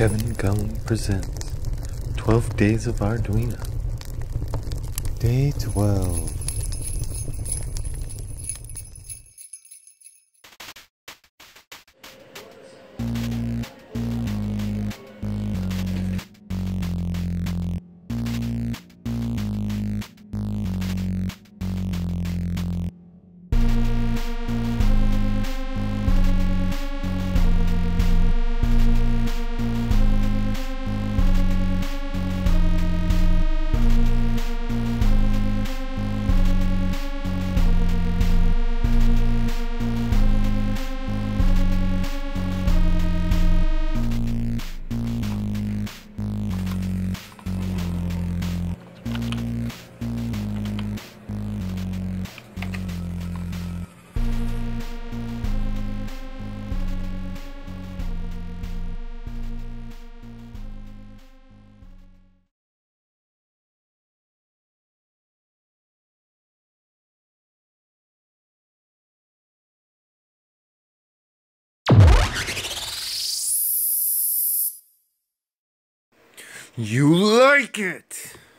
Kevin Gulling presents 12 Days of Arduino. Day 12. You like it!